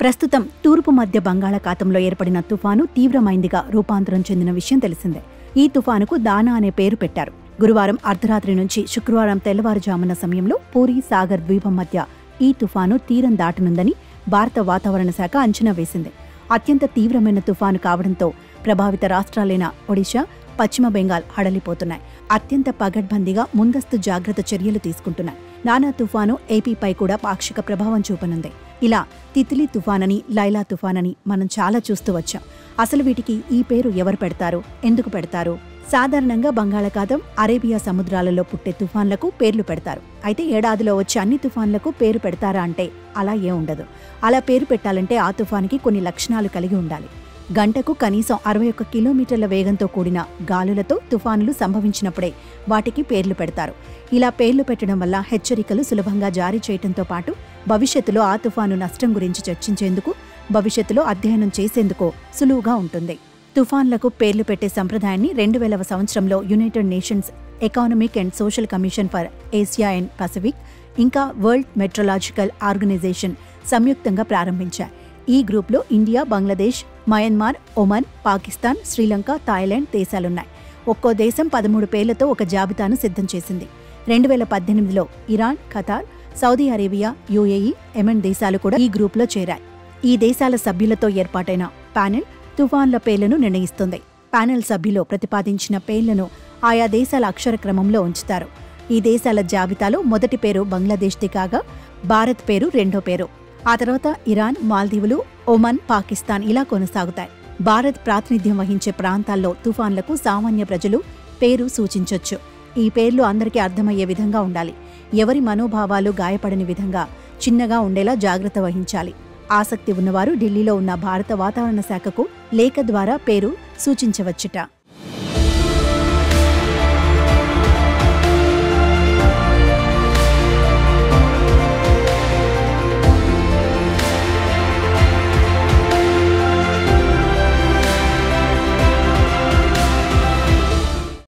ప్రస్తుతం తూర్పు మధ్య బంగాళాఖాతంలో ఏర్పడిన తుఫాను తీవ్రమైందిగా రూపాంతరం చెందిన విషయం తెలిసిందే। ఈ తుఫానుకు దానా అనే పేరు పెట్టారు। గురువారం అర్ధరాత్రి నుంచి శుక్రవారం తెల్లవారుజామున సమయంలో పూరీ సాగర్ ద్వీపం మధ్య ఈ తుఫాను తీరం దాటనుందని భారత వాతావరణ శాఖ అంచనా వేసింది। అత్యంత తీవ్రమైన తుఫాను కావడంతో ప్రభావిత రాష్ట్రాలైన ఒడిశా, పశ్చిమ బెంగాల్ హడలిపోతున్నాయి। అత్యంత పగడ్బందీగా ముందస్తు జాగ్రత్త చర్యలు తీసుకుంటున్నాయి। నానా తుఫాను ఏపీపై కూడా పాక్షిక ప్రభావం చూపనుంది। ఇలా తిత్లీ తుఫానని, లైలా తుఫానని మనం చాలా చూస్తూ వచ్చాం। అసలు వీటికి ఈ పేరు ఎవరు పెడతారు, ఎందుకు పెడతారు? సాధారణంగా బంగాళాఖాతం, అరేబియా సముద్రాలలో పుట్టే తుఫాన్లకు పేర్లు పెడతారు। అయితే ఏడాదిలో వచ్చే అన్ని తుఫాన్లకు పేరు పెడతారా అంటే అలా ఏ ఉండదు। అలా పేరు పెట్టాలంటే ఆ తుఫానికి కొన్ని లక్షణాలు కలిగి ఉండాలి। గంటకు కనీసం 61 కిలోమీటర్ల వేగంతో కూడిన గాలులతో తుఫానులు సంభవించినప్పుడే వాటికి పేర్లు పెడతారు। ఇలా పేర్లు పెట్టడం వల్ల హెచ్చరికలు సులభంగా జారీ చేయడంతో పాటు భవిష్యత్తులో ఆ తుఫాను నష్టం గురించి చర్చించేందుకు, భవిష్యత్తులో అధ్యయనం చేసేందుకు సులువుగా ఉంటుంది। తుఫాన్లకు పేర్లు పెట్టే సంప్రదాయాన్ని 2000వ సంవత్సరంలో United Nations economic and social commission for Asia and Pacific, ఇంకా వరల్డ్ మెట్రలాజికల్ ఆర్గనైజేషన్ సంయుక్తంగా ప్రారంభించాయి। ఈ గ్రూప్లో India, Bangladesh, Myanmar, Oman, Pakistan, Sri Lanka, Thailand దేశాలున్నాయి। ఒక్కో దేశం 13 పేర్లతో ఒక జాబితాను సిద్ధం చేసింది। 2018లో Iran, Qatar, Saudi Arabia, UAE, Yemen దేశాలు కూడా ఈ గ్రూప్లో చేరాయి। ఈ దేశాల సభ్యులతో ఏర్పాటైన ప్యానెల్ తుఫాన్ల పేర్లను నిర్ణయిస్తుంది। ప్యానెల్ సభ్యులు ప్రతిపాదించిన పేర్లను ఆయా దేశాల అక్షర క్రమంలో ఉంచుతారు। ఈ దేశాల జాబితాలో మొదటి పేరు బంగ్లాదేశ్ది కాగా భారత్ పేరు రెండో పేరు। ఆ తర్వాత ఇరాన్, మాల్దీవులు, ఒమన్, పాకిస్తాన్ ఇలా కొనసాగుతాయి। భారత్ ప్రాతినిధ్యం వహించే ప్రాంతాల్లో తుఫాన్లకు సామాన్య ప్రజలు పేరు సూచించవచ్చు। ఈ పేర్లు అందరికీ అర్థమయ్యే విధంగా ఉండాలి। ఎవరి మనోభావాలు గాయపడని విధంగా చిన్నగా ఉండేలా జాగ్రత్త వహించాలి। ఆసక్తి ఉన్నవారు ఢిల్లీలో ఉన్న భారత వాతావరణ శాఖకు లేఖ ద్వారా పేరు సూచించవచ్చుట।